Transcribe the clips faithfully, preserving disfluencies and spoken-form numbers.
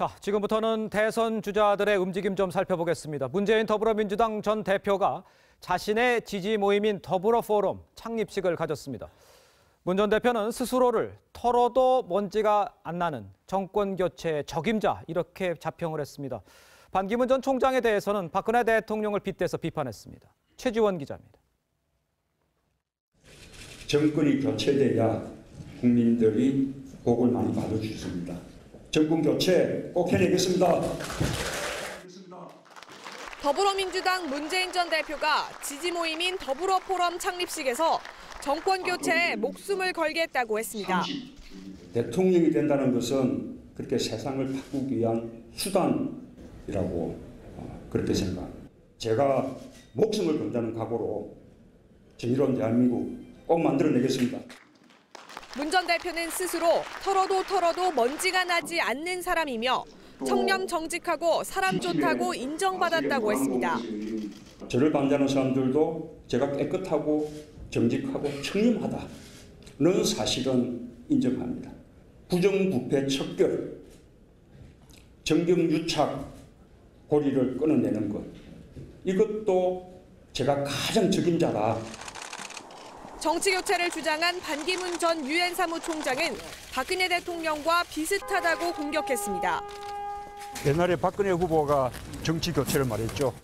자, 지금부터는 대선 주자들의 움직임 좀 살펴보겠습니다. 문재인 더불어민주당 전 대표가 자신의 지지 모임인 더불어 포럼 창립식을 가졌습니다. 문 전 대표는 스스로를 털어도 먼지가 안 나는 정권 교체의 적임자 이렇게 자평을 했습니다. 반기문 전 총장에 대해서는 박근혜 대통령을 빗대서 비판했습니다. 최지원 기자입니다. 정권이 교체돼야 국민들이 복을 많이 받을 수 있습니다. 정권 교체 꼭 해내겠습니다. 더불어민주당 문재인 전 대표가 지지 모임인 더불어 포럼 창립식에서 정권 교체에 목숨을 걸겠다고 했습니다. 대통령이 된다는 것은 그렇게 세상을 바꾸기 위한 수단이라고 그렇게 생각합니다. 제가 목숨을 건다는 각오로 정의로운 대한민국 꼭 만들어내겠습니다. 문 전 대표는 스스로 털어도 털어도 먼지가 나지 않는 사람이며 청렴 정직하고 사람 좋다고 인정받았다고 했습니다. 저를 반대하는 사람들도 제가 깨끗하고 정직하고 청렴하다는 사실은 인정합니다. 부정부패 척결, 정경유착 고리를 끊어내는 것, 이것도 제가 가장 적임자다. 정치교체를 주장한 반기문 전 유엔 사무총장은 박근혜 대통령과 비슷하다고 공격했습니다. 옛날에 박근혜 후보가 정치교체를 말했죠.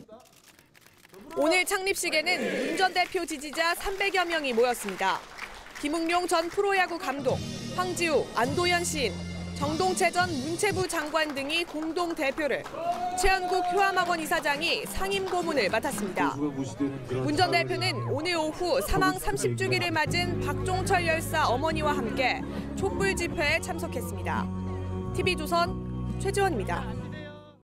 오늘 창립식에는 문 전 대표 지지자 삼백여 명이 모였습니다. 김웅룡 전 프로야구 감독, 황지우, 안도현 시인, 정동채 전 문체부 장관 등이 공동 대표를, 최연국 효암학원 이사장이 상임 고문을 맡았습니다. 문 전 대표는 오늘 오후 사망 삼십 주기를 맞은 박종철 열사 어머니와 함께 촛불 집회에 참석했습니다. 티비조선 최지원입니다.